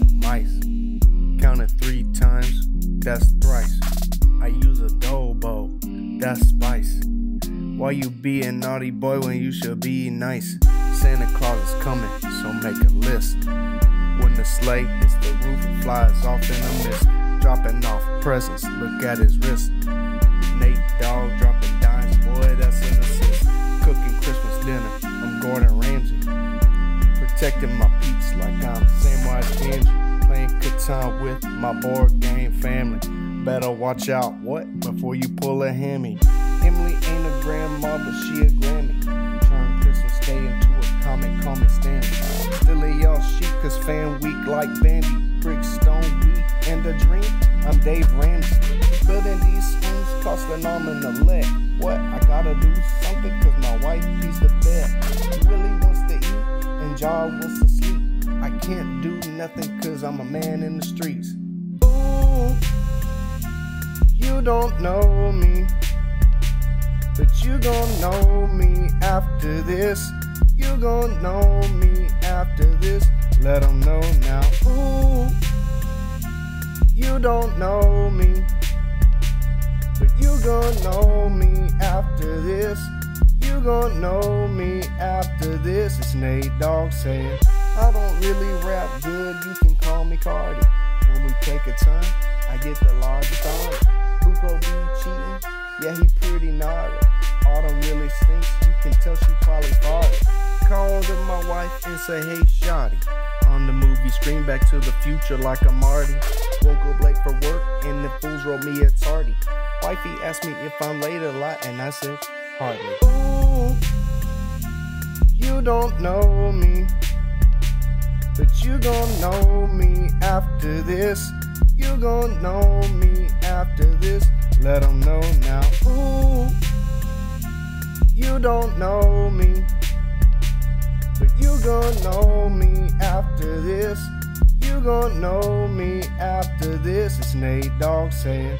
like mice. Counted 3 times, that's thrice. I use adobo, that's spice. Why you be a naughty boy when you should be nice? Santa Claus is coming, so make a list. When the sleigh hits the roof and flies off in the mist, dropping off presents, look at his wrist. Neight Dawg dropping dimes, boy that's an assist. Cooking Christmas dinner, I'm Gordon Ramsey. Protecting my peeps like I'm Samwise Gamgee. Playing Catan with my board game family. Better watch out, what? Before you pull a hammy. Emily ain't a grandma, but she a Grammy. Turn Christmas Day into a comic, call me Stan Lee. Still a y'all sheep, cause fan week like Bambi. Brick, stone, wheat, and a drink, I'm Dave Ramsey. Building these spoons cost an arm and a leg. What? I gotta do something, cause my wife needs the bed. Willie wants to eat, and John wants to sleep. I can't do nothing, cause I'm a man in the streets. Ooh, you don't know me, but you gon' know me after this. You gon' know me after this. Let 'em know now. Ooh, you don't know me, but you gon' know me after this. You gon' know me after this. It's Neight Dawg saying, I don't really rap good, you can call me Cardi. When we take a turn, I get the largest on. Buco be cheating, yeah, he pretty gnarly. Autumn really stinks, you can tell she probably farted. Called up my wife and say, hey, shawty. On the movie screen, Back to the Future like a Marty. Woke up late for work and the fools rolled me a tardy. Wifey asked me if I'm late a lot and I said, hardly. Ooh, you don't know me, but you gon' know me after this. You gon' know me after this. Let 'em know now. Ooh, you don't know me, but you gon' know me after this. You gon' know me after this. It's Neight Dawg saying.